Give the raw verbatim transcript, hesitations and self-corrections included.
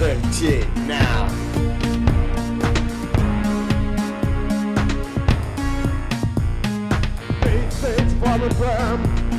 thirteen now. Faith, faith, from a firm.